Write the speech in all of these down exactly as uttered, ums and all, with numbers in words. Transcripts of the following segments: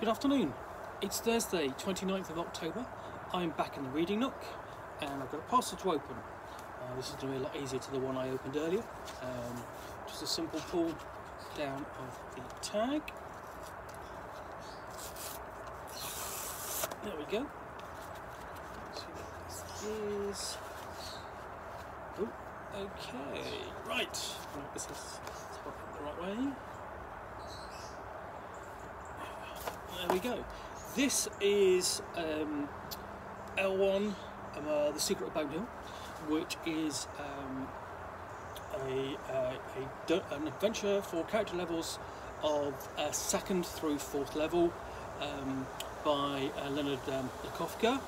Good afternoon. It's Thursday, twenty-ninth of October. I'm back in the reading nook and I've got a parcel to open. Uh, this is going to be a lot easier to the one I opened earlier. Um, just a simple pull down of the tag. There we go. Let's see what this is. Oh, okay. Right. Right, this is the right way. There we go. This is um, L one, um, uh, The Secret of Bone Hill, which is um, a, uh, a, an adventure for character levels of uh, second through fourth level um, by uh, Leonard um, Lakofka.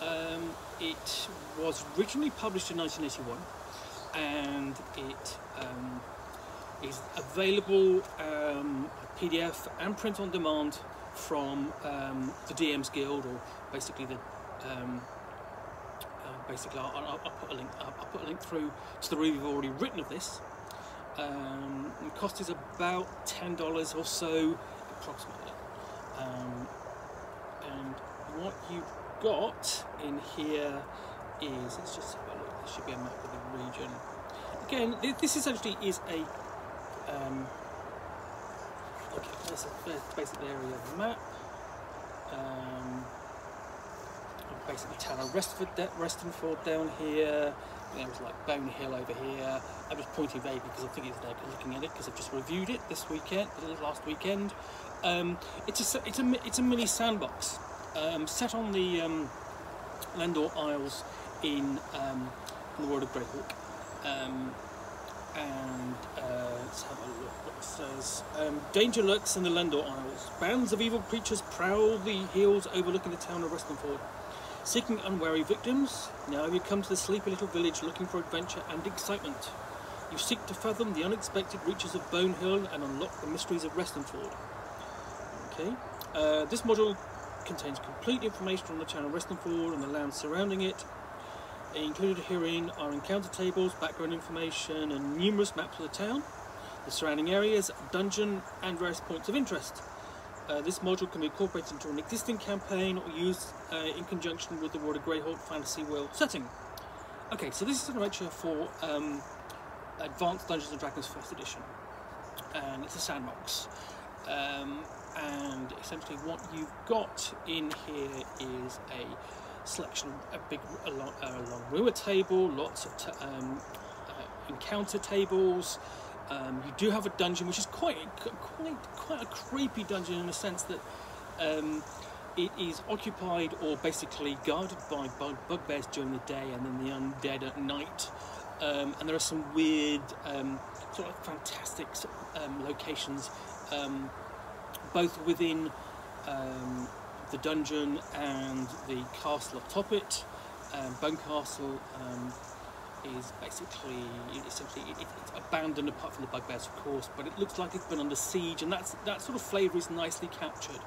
Um, it was originally published in nineteen eighty-one, and it um, is available um, P D F and print on demand from um, the D M's Guild, or basically the um, uh, basically I'll, I'll, I'll put a link I'll, I'll put a link through to the review I've already written of this. Um, the cost is about ten dollars or so, approximately. Um, and what you've got in here is, let's just have a look. There should be a map of the region. Again, this essentially is a. Um, Okay, that's a basic area of the map. Um, basically, town of Restenford down here. There was like Bone Hill over here. I'm just pointing vaguely because I think it's there looking at it because I've just reviewed it this weekend, last weekend. Um, it's a it's a it's a mini sandbox um, set on the um, Lendore Isles in, um, in the World of Greyhawk. Um, and uh, let's have a look what it says. Um, danger lurks in the Lendore Isles. Bands of evil creatures prowl the hills overlooking the town of Restenford, seeking unwary victims. Now you come to the sleepy little village looking for adventure and excitement. You seek to fathom the unexpected reaches of Bone Hill and unlock the mysteries of Restenford. Okay. Uh, this module contains complete information on the town of Restenford and the land surrounding it. Included herein are encounter tables, background information, and numerous maps of the town, the surrounding areas, dungeon, and various points of interest. Uh, this module can be incorporated into an existing campaign or used uh, in conjunction with the World of Greyhawk fantasy world setting. Okay, so this is an adventure for um, Advanced Dungeons and Dragons first edition, and it's a sandbox. Um, and essentially, what you've got in here is a selection, a big, a long, a long rumor table, lots of t um, uh, encounter tables. Um, you do have a dungeon, which is quite, quite, quite a creepy dungeon in the sense that um, it is occupied or basically guarded by bug bugbears during the day, and then the undead at night. Um, and there are some weird, um, sort of fantastic sort of, um, locations, um, both within. Um, the dungeon and the castle atop it. Um, Bone Castle um, is basically, essentially, it, it's abandoned apart from the bugbears, of course, but it looks like it's been under siege, and that's, that sort of flavour is nicely captured.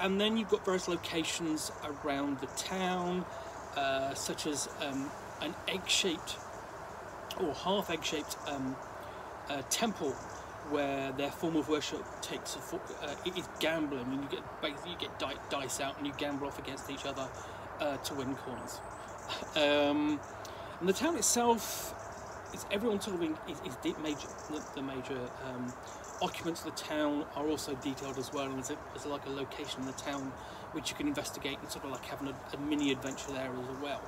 And then you've got various locations around the town, uh, such as um, an egg-shaped, or half-egg-shaped um, uh, temple, where their form of worship takes a uh, it's gambling, and you get basically you get di dice out and you gamble off against each other uh, to win coins. Um, and the town itself, it's everyone sort of in, is, is the major the, the major um, occupants of the town are also detailed as well, and there's, a, there's like a location in the town which you can investigate and sort of like have an, a mini adventure there as well.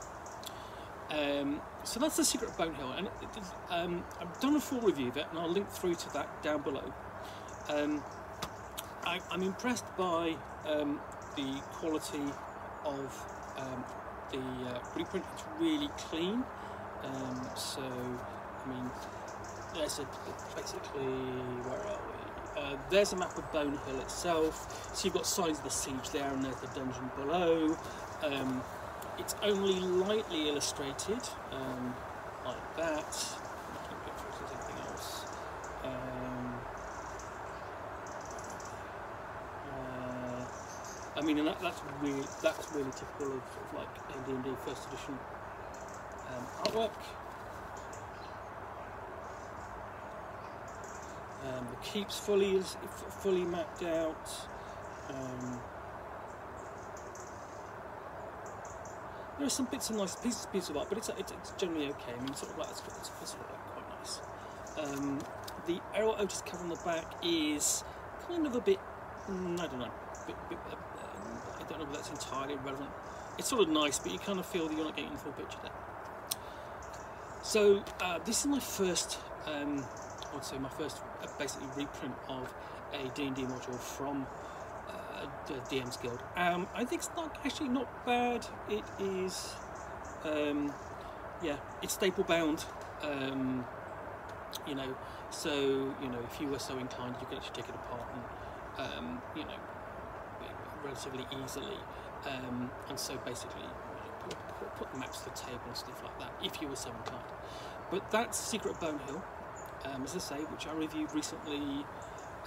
Um, so that's The Secret of Bone Hill, and it, it, um, I've done a full review of it, and I'll link through to that down below. Um, I, I'm impressed by um, the quality of um, the uh, reprint. It's really clean. Um, so, I mean, there's a, basically, where are we? Uh, there's a map of Bone Hill itself. So you've got signs of the siege there, and there's the dungeon below. Um, It's only lightly illustrated, um, like that. Something else. Um, uh, I mean, and that, that's really that's really typical of, of like D and D first edition um, artwork. Um, the keep's fully fully mapped out. Um, there are some bits and nice pieces, pieces of art, but it's, it's, it's generally okay. I mean, sort of like it's, it's, it's sort of like quite nice. Um, the Errol Otis cover on the back is kind of a bit, mm, I don't know, a bit, bit, uh, I don't know whether that's entirely relevant. It's sort of nice, but you kind of feel that you're not getting the full picture there. So uh, this is my first, um, I would say my first uh, basically reprint of a D and D module from uh, the D M's Guild. Um, I think it's not, actually not bad. It is, um, yeah, it's staple bound. Um, you know, so, you know, if you were so inclined, you could actually take it apart and, um, you know, relatively easily. Um, and so basically you know, put, put maps to the table and stuff like that if you were so inclined. But that's Secret of Bone Hill, um, as I say, which I reviewed recently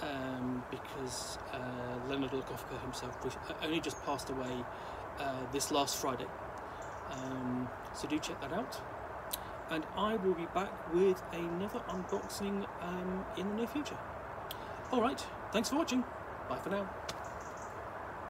um, because uh, Leonard Lakofka himself only just passed away uh, this last Friday. Um, so do check that out. And I will be back with another unboxing um, in the near future. Alright, thanks for watching. Bye for now.